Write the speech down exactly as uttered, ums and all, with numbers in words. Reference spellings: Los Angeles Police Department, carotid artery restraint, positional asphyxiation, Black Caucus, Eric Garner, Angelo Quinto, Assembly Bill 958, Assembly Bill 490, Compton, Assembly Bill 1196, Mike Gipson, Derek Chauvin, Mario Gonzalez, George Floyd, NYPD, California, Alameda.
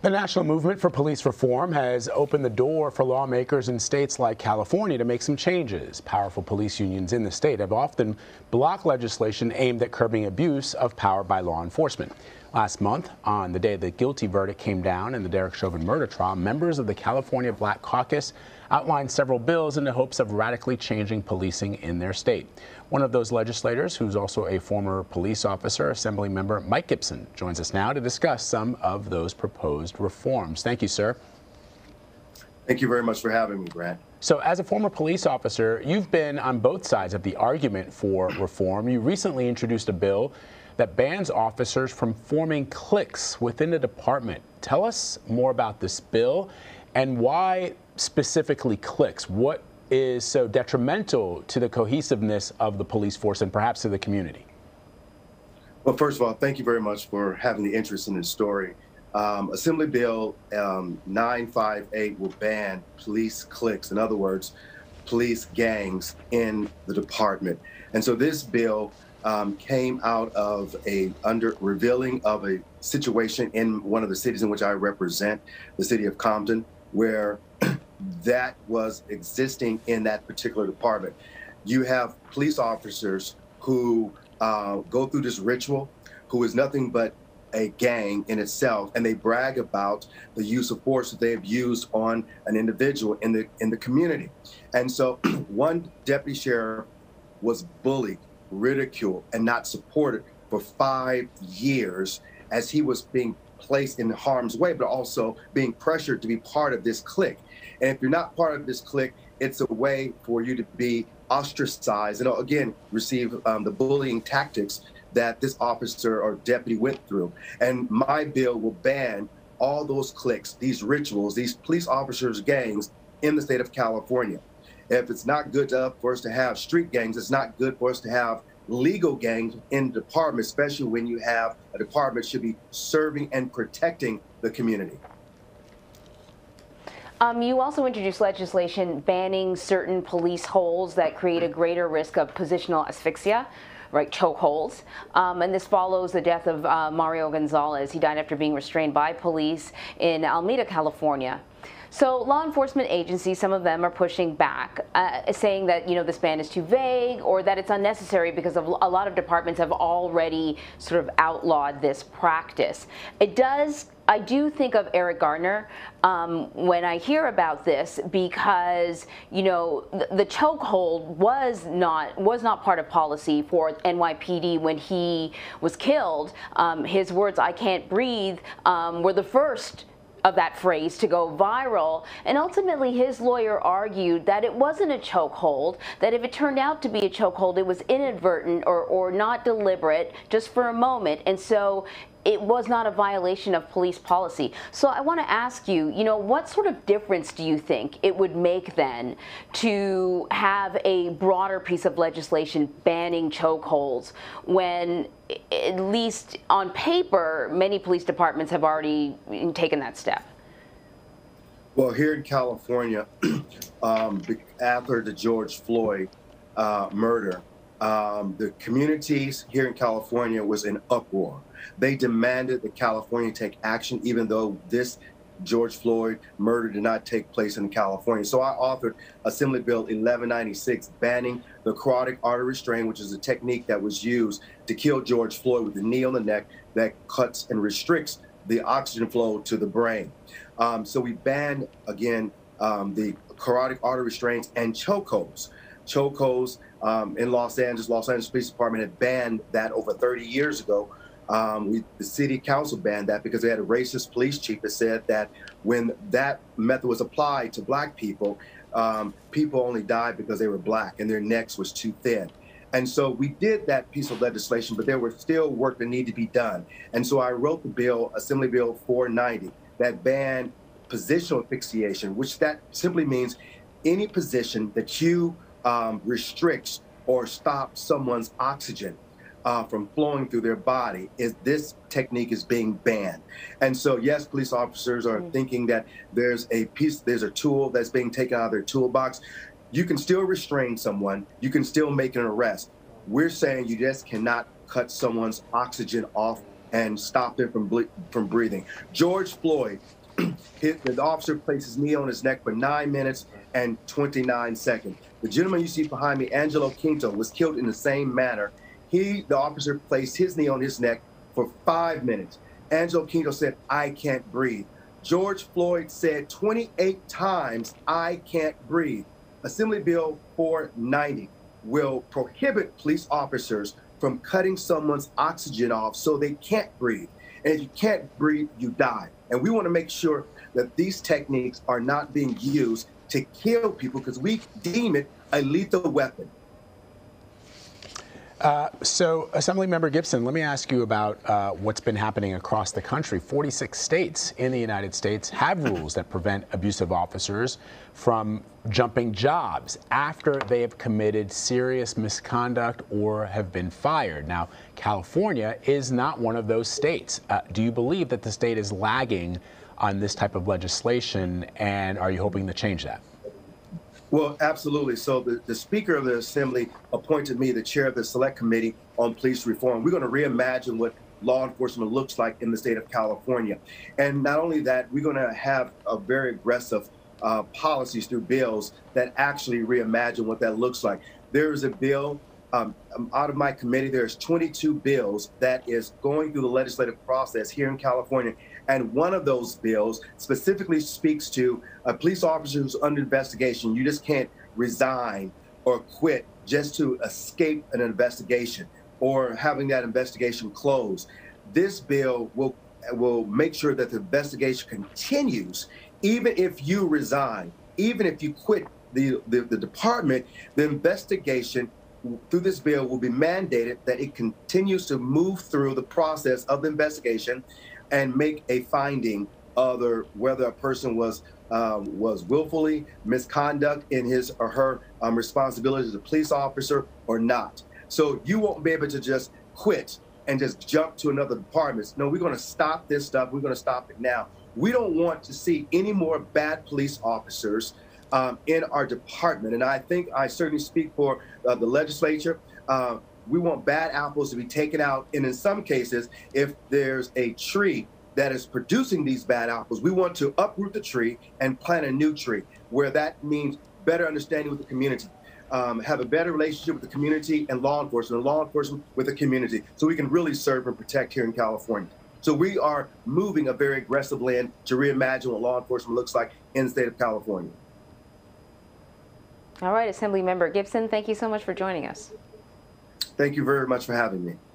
The National Movement for Police Reform has opened the door for lawmakers in states like California to make some changes. Powerful police unions in the state have often blocked legislation aimed at curbing abuse of power by law enforcement. Last month, on the day the guilty verdict came down in the Derek Chauvin murder trial, members of the California Black Caucus outlined several bills in the hopes of radically changing policing in their state. One of those legislators, who's also a former police officer, Assembly member Mike Gipson, joins us now to discuss some of those proposed reforms. Thank you, sir. Thank you very much for having me, Grant. So as a former police officer, you've been on both sides of the argument for reform. You recently introduced a bill that bans officers from forming cliques within the department. Tell us more about this bill and why specifically cliques. What is so detrimental to the cohesiveness of the police force and perhaps to the community? Well, first of all, thank you very much for having the interest in this story. Um, Assembly Bill um, nine five eight will ban police cliques, in other words, police gangs in the department. And so this bill um, came out of a under revealing of a situation in one of the cities in which I represent, the city of Compton, where that was existing in that particular department. You have police officers who uh, go through this ritual, who is nothing but a gang in itself, and they brag about the use of force that they have used on an individual in the in the community. And so one deputy sheriff was bullied, ridiculed, and not supported for five years as he was being placed in harm's way, but also being pressured to be part of this clique. And if you're not part of this clique, it's a way for you to be ostracized and again receive um, the bullying tactics that this officer or deputy went through. And my bill will ban all those cliques, these rituals, these police officers' gangs in the state of California. If it's not good enough for us to have street gangs, it's not good for us to have legal gangs in the department, especially when you have a department that should be serving and protecting the community. Um, you also introduced legislation banning certain police holds that create a greater risk of positional asphyxia, right, chokeholds. Um, and this follows the death of uh, Mario Gonzalez. He died after being restrained by police in Alameda, California. So law enforcement agencies, some of them are pushing back, uh, saying that, you know, this ban is too vague or that it's unnecessary because of a lot of departments have already sort of outlawed this practice. It does, I do think of Eric Garner um, when I hear about this, because, you know, the, the chokehold was not was not part of policy for N Y P D when he was killed. Um, his words, "I can't breathe," um, were the first of that phrase to go viral, and ultimately his lawyer argued that it wasn't a chokehold, that if it turned out to be a chokehold, it was inadvertent or, or not deliberate, just for a moment, and so it was not a violation of police policy. So I want to ask you, you know, what sort of difference do you think it would make then to have a broader piece of legislation banning chokeholds when, at least on paper, many police departments have already taken that step? Well, here in California, um, after the George Floyd uh, murder, Um, the communities here in California was in uproar. They demanded that California take action, even though this George Floyd murder did not take place in California. So I authored Assembly Bill eleven ninety-six, banning the carotid artery restraint, which is a technique that was used to kill George Floyd with the knee on the neck that cuts and restricts the oxygen flow to the brain. Um, so we banned, again, um, the carotid artery restraints and chokeholds. Chokeholds um, in Los Angeles, Los Angeles Police Department had banned that over thirty years ago. Um, we, the city council banned that because they had a racist police chief that said that when that method was applied to black people, um, people only died because they were black and their necks was too thin. And so we did that piece of legislation, but there was still work that needed to be done. And so I wrote the bill, Assembly Bill four ninety, that banned positional asphyxiation, which that simply means any position that you Um, restricts or stops someone's oxygen uh, from flowing through their body, is this technique is being banned. And so, yes, police officers are mm-hmm. thinking that there's a piece, there's a tool that's being taken out of their toolbox. You can still restrain someone. You can still make an arrest. We're saying you just cannot cut someone's oxygen off and stopped him from, ble from breathing. George Floyd, hit, the officer placed his knee on his neck for nine minutes and twenty-nine seconds. The gentleman you see behind me, Angelo Quinto, was killed in the same manner. He, the officer, placed his knee on his neck for five minutes. Angelo Quinto said, "I can't breathe." George Floyd said twenty-eight times, "I can't breathe." Assembly Bill four ninety will prohibit police officers from cutting someone's oxygen off so they can't breathe. And if you can't breathe, you die. And we want to make sure that these techniques are not being used to kill people, because we deem it a lethal weapon. Uh, so, Assemblymember Gipson, let me ask you about uh, what's been happening across the country. forty-six states in the United States have rules that prevent abusive officers from jumping jobs after they have committed serious misconduct or have been fired. Now, California is not one of those states. Uh, do you believe that the state is lagging on this type of legislation, and are you hoping to change that? Well, absolutely. So the, the Speaker of the Assembly appointed me the chair of the Select Committee on Police Reform. We're going to reimagine what law enforcement looks like in the state of California. And not only that, we're going to have a very aggressive uh, policies through bills that actually reimagine what that looks like. There is a bill um, out of my committee. There's twenty-two bills that is going through the legislative process here in California. And one of those bills specifically speaks to a police officer who's under investigation. You just can't resign or quit just to escape an investigation or having that investigation closed. This bill will, will make sure that the investigation continues even if you resign, even if you quit the, the, the department. The investigation through this bill will be mandated that it continues to move through the process of the investigation and make a finding other whether a person was um, was willfully misconduct in his or her um, responsibility as a police officer or not. So you won't be able to just quit and just jump to another department. No, we're going to stop this stuff. We're going to stop it now. We don't want to see any more bad police officers um, in our department. And I think I certainly speak for uh, the legislature. Uh, We want bad apples to be taken out. And in some cases, if there's a tree that is producing these bad apples, we want to uproot the tree and plant a new tree, where that means better understanding with the community, um, have a better relationship with the community and law enforcement, and law enforcement with the community, so we can really serve and protect here in California. So we are moving a very aggressive land to reimagine what law enforcement looks like in the state of California. All right, Assemblymember Gipson, thank you so much for joining us. Thank you very much for having me.